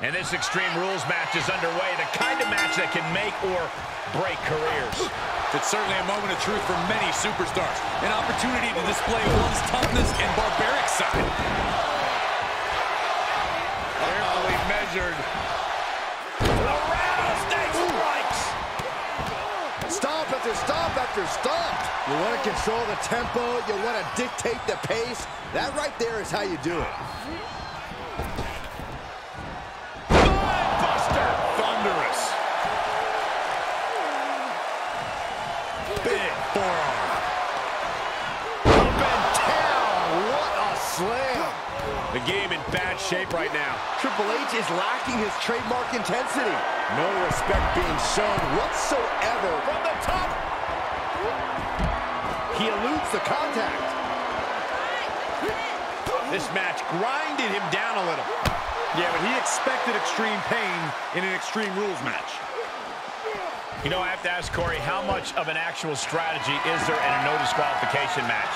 And this Extreme Rules match is underway, the kind of match that can make or break careers. It's certainly a moment of truth for many superstars, an opportunity to display one's toughness and barbaric side. Carefully measured. Rattlesnake strikes! Stomp after stomp after stomp. You want to control the tempo, you want to dictate the pace. That right there is how you do it. Big forearm. Up and down. What a slam. The game in bad shape right now. Triple H is lacking his trademark intensity. No respect being shown whatsoever. From the top. He eludes the contact. This match grinded him down a little. Yeah, but he expected extreme pain in an Extreme Rules match. You know, I have to ask, Corey, how much of an actual strategy is there in a no disqualification match?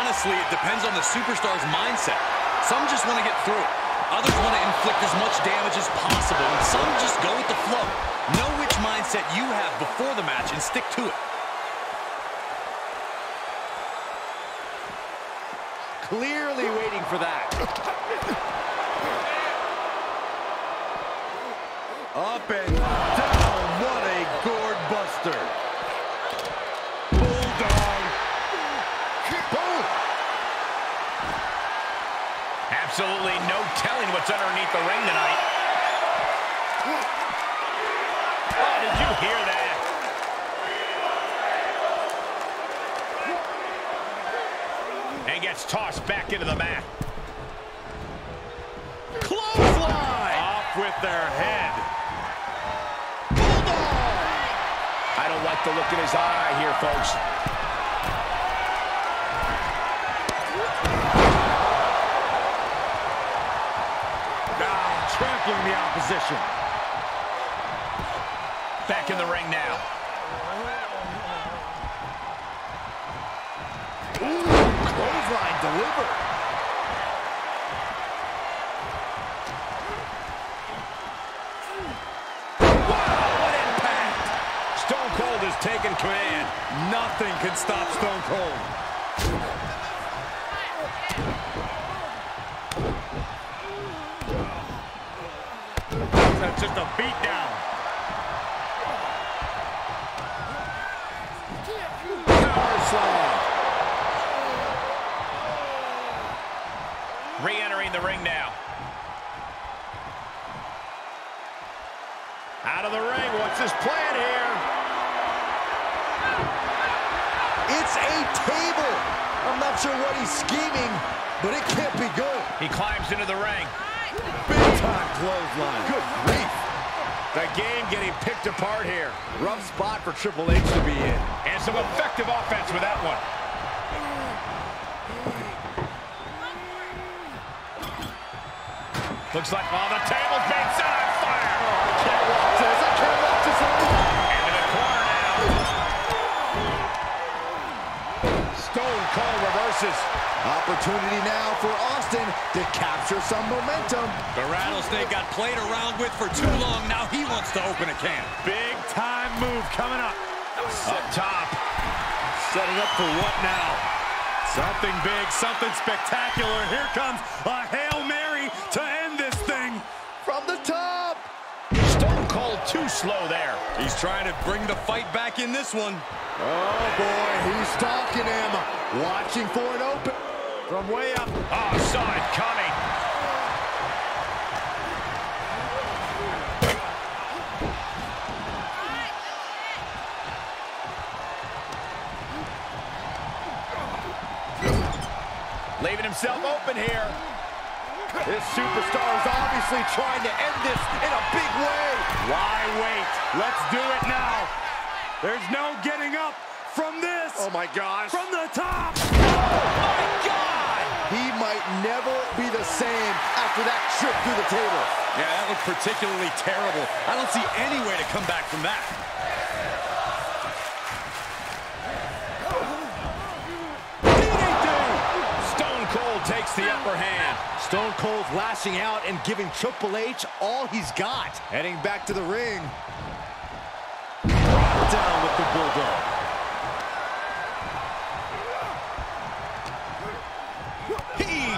Honestly, it depends on the superstar's mindset. Some just want to get through it. Others want to inflict as much damage as possible. And some just go with the flow. Know which mindset you have before the match and stick to it. Clearly waiting for that. Up and down. What a gourd buster. Bulldog. Boom. Absolutely no telling what's underneath the ring tonight. Oh, did you hear that? And gets tossed back into the mat. Clothesline. Off with their head. I don't like the look in his eye here, folks. Now trampling the opposition. Back in the ring now. Ooh, clothesline delivered. Taking command. Nothing can stop Stone Cold. That's just a beat down. Power slam. Re-entering the ring now. Out of the ring. What's his plan here? It's a table. I'm not sure what he's scheming, but it can't be good. He climbs into the ring. Big time clothesline. Good grief. The game getting picked apart here. Rough spot for Triple H to be in. And some effective offense with that one. Looks like all the tables being set on fire. Oh, I can't watch this. I can't watch this anymore. Stone Cold reverses. Opportunity now for Austin to capture some momentum. The rattlesnake got played around with for too long. Now he wants to open a can. Big time move coming up. Up top. Setting up for what now? Something big, something spectacular. Here comes a Hail Mary to end this thing. From the top. Stone Cold too slow there. He's trying to bring the fight back in this one. Oh, boy, he's stalking him, watching for an open. From way up. Oh, saw it coming. Leaving himself open here. This superstar is obviously trying to end this in a big way. Why wait? Let's do it now. There's no getting up from this. Oh, my gosh. From the top. Oh, my God. He might never be the same after that trip through the table. Yeah, that looked particularly terrible. I don't see any way to come back from that. DDT. Stone Cold takes the upper hand. Stone Cold lashing out and giving Triple H all he's got. Heading back to the ring. Brought down with the Bulldog.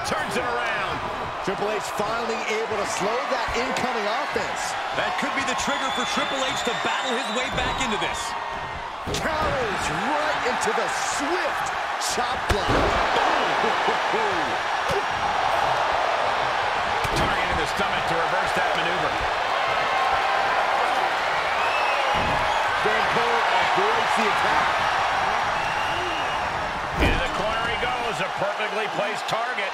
Turns it around. Triple H finally able to slow that incoming offense. That could be the trigger for Triple H to battle his way back into this. Counters right into the swift chop block. Target in the stomach to reverse that maneuver. Stone Cold avoids the attack. Into the corner he goes. A perfectly placed target.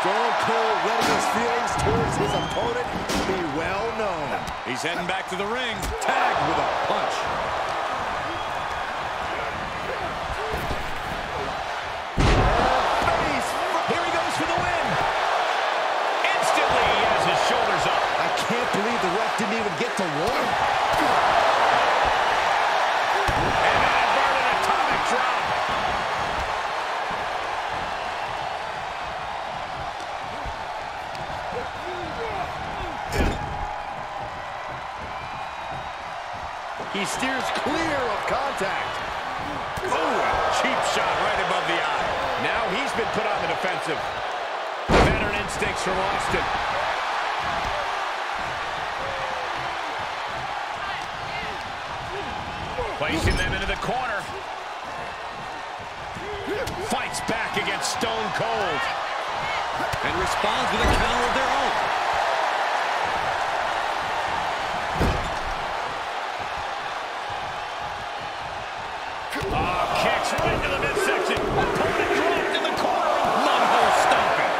Stone Cold letting his feelings towards his opponent be well known. He's heading back to the ring, tagged with a punch. Here he goes for the win. Instantly he has his shoulders up. I can't believe the ref didn't even get to warn. And an inverted atomic drop. He steers clear of contact. Ooh, cheap shot right above the eye. Now he's been put on the defensive. Veteran instincts from Austin. Placing them into the corner. Fights back against Stone Cold. And responds with a counter of their own. Kicks right into the midsection. Opponent dropped in the corner. Love hole stomping.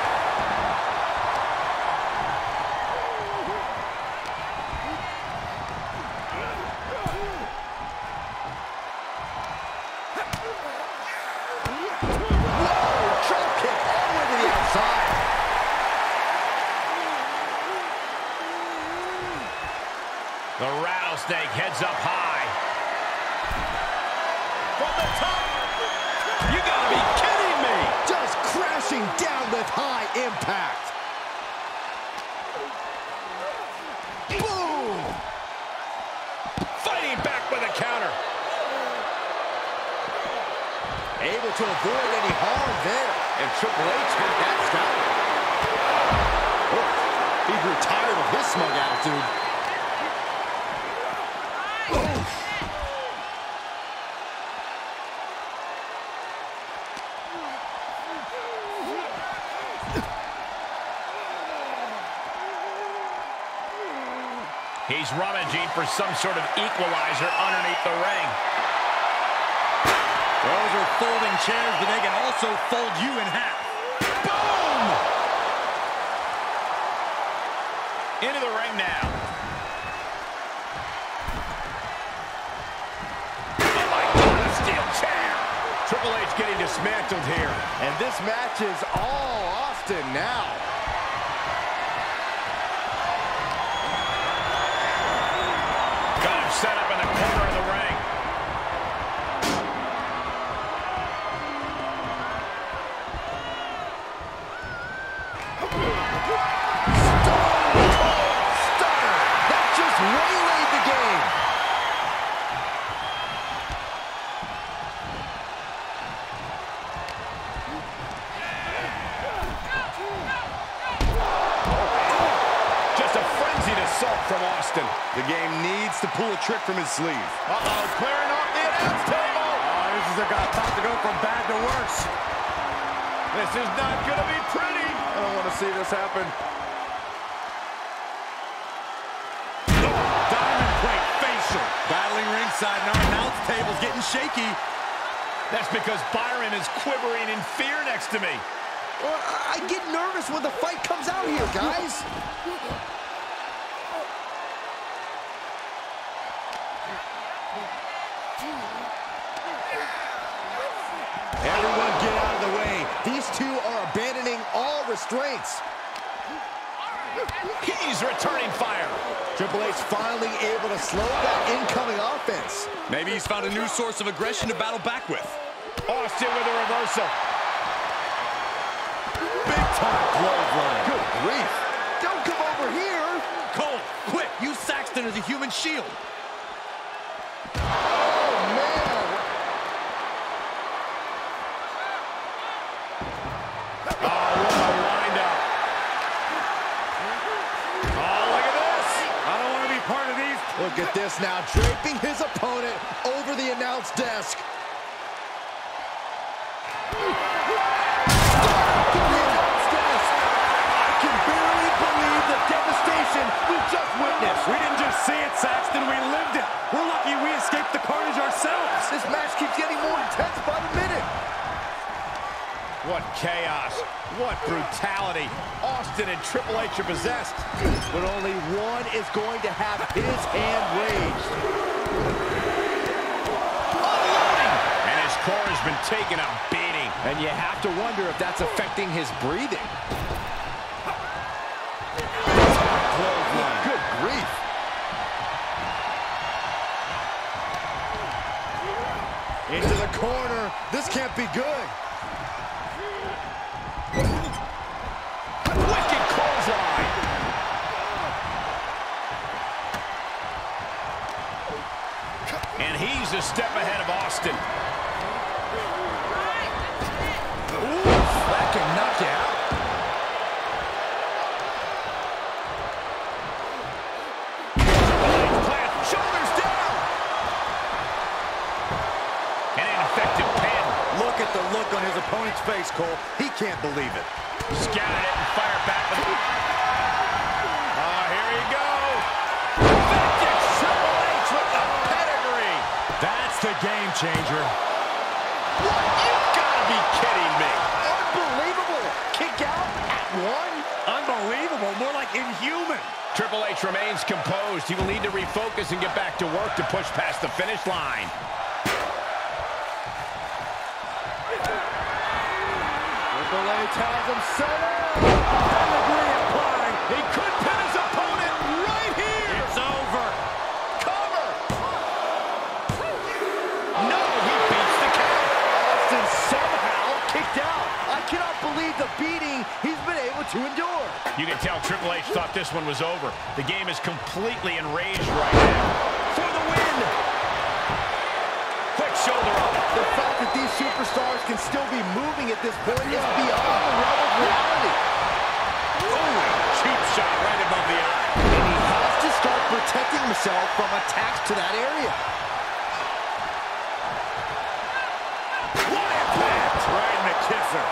Whoa! Drop kick all the way to the outside. The rattlesnake heads up high. From the top! You gotta be kidding me! Just crashing down with high impact. Boom! Fighting back with a counter. Able to avoid any harm there. And Triple H had that stop. He grew tired of his smug attitude. He's rummaging for some sort of equalizer underneath the ring. Those are folding chairs, but they can also fold you in half. Boom! Into the ring now. Oh my God, a steel chair! Triple H getting dismantled here. And this match is all Austin now. Set up in the corner of the ring. Stunner! That just waylaid the game. Just a frenzied assault from Austin. The game needs to pull a trick from his sleeve. Uh-oh, clearing off the announce table. Oh, this is about to go from bad to worse. This is not going to be pretty. I don't want to see this happen. Oh, diamond plate facial. Battling ringside, and our announce table's getting shaky. That's because Byron is quivering in fear next to me. Well, I get nervous when the fight comes out here, guys. Everyone get out of the way. These two are abandoning all restraints. He's returning fire. Triple H finally able to slow that incoming offense. Maybe he's found a new source of aggression to battle back with. Austin with a reversal. Big time glove line. Good grief. Don't come over here. Cole, quick, use Saxton as a human shield. Look at this now, draping his opponent over the announce desk. I can barely believe the devastation we just witnessed. We didn't just see it, Saxton, we lived it. We're lucky we escaped the carnage ourselves. This match keeps getting more intense by the minute. What chaos, what brutality. Austin and Triple H are possessed, but only one is going to have his hand raised. Unloading! And his core has been taking a beating. And you have to wonder if that's affecting his breathing. Good grief. Into the corner, this can't be good. And he's a step ahead of Austin. Oof, that can knock you out. Plant, shoulders down. And an effective pin. Look at the look on his opponent's face, Cole. He can't believe it. Scattered it and fired back. Here you go. That's the game changer. What? You've got to be kidding me. Unbelievable. Kick out at one? Unbelievable. More like inhuman. Triple H remains composed. He will need to refocus and get back to work to push past the finish line. Triple H has him set up. Pedigree applied. He could pin his opponent right here. It's over. The beating he's been able to endure. You can tell Triple H thought this one was over. The game is completely enraged right now. For the win! Quick shoulder up. The fact that these superstars can still be moving at this point is beyond the realm of reality. Oh, cheap shot right above the eye. And he has to start protecting himself from attacks to that area. What impact! Right in the kisser.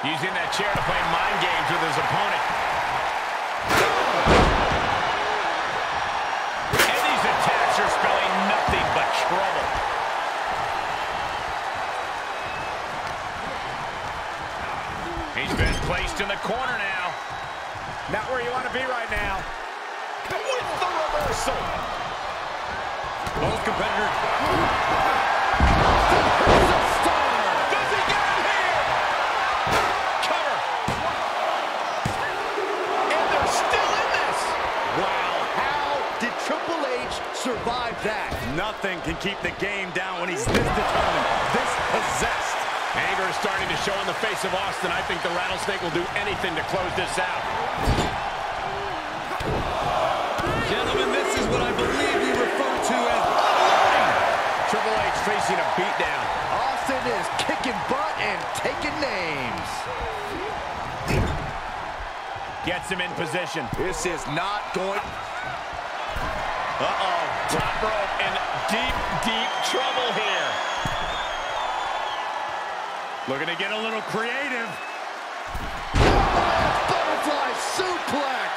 Using that chair to play mind games with his opponent. And these attacks are spelling nothing but trouble. He's been placed in the corner now. Not where you want to be right now. With the reversal. Both competitors. Survive that. Nothing can keep the game down when he's this determined, this possessed. Anger is starting to show in the face of Austin. I think the rattlesnake will do anything to close this out. Gentlemen, this is what I believe we refer to as unloading. Triple H facing a beatdown. Austin is kicking butt and taking names. Gets him in position. This is not going... Uh-oh, top rope in deep, deep trouble here. Looking to get a little creative. Butterfly suplex.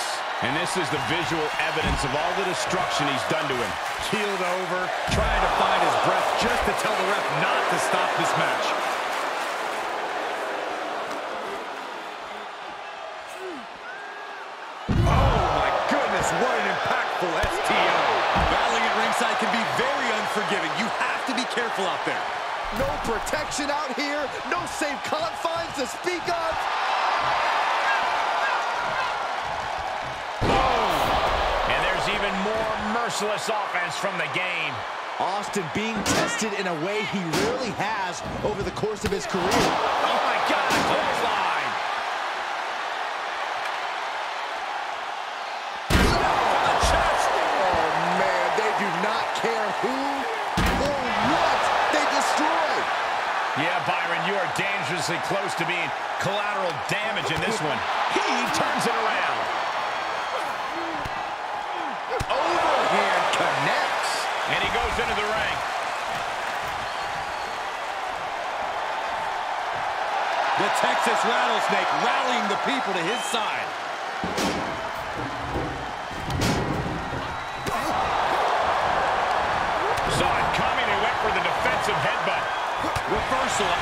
And this is the visual evidence of all the destruction he's done to him. Keeled over, trying to find his breath just to tell the ref not to stop this match. Oh my goodness, what an impactful STO. Battling at ringside can be very unforgiving. You have to be careful out there. No protection out here. No safe confines to speak of. Oh! And there's even more mercy. merciless offense from the game. Austin being tested in a way he rarely has over the course of his career. Oh my God, a clothesline! No, the chest! Oh man, they do not care who or what they destroy. Yeah, Byron, you are dangerously close to being collateral damage in this one. He turns it around. Overhand connects. And he goes into the ring. The Texas Rattlesnake rallying the people to his side. Saw it coming and went for the defensive headbutt. Reversal.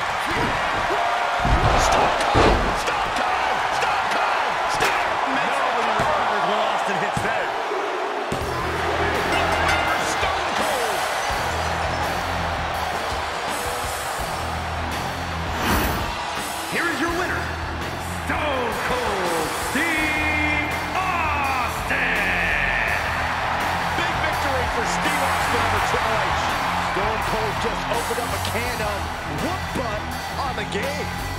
Stone Cold! Stone Cold! Stone Cold! Stop! Makes it over the record when Austin hits that. Triple H. Stone Cold just opened up a can of whoop butt on the game.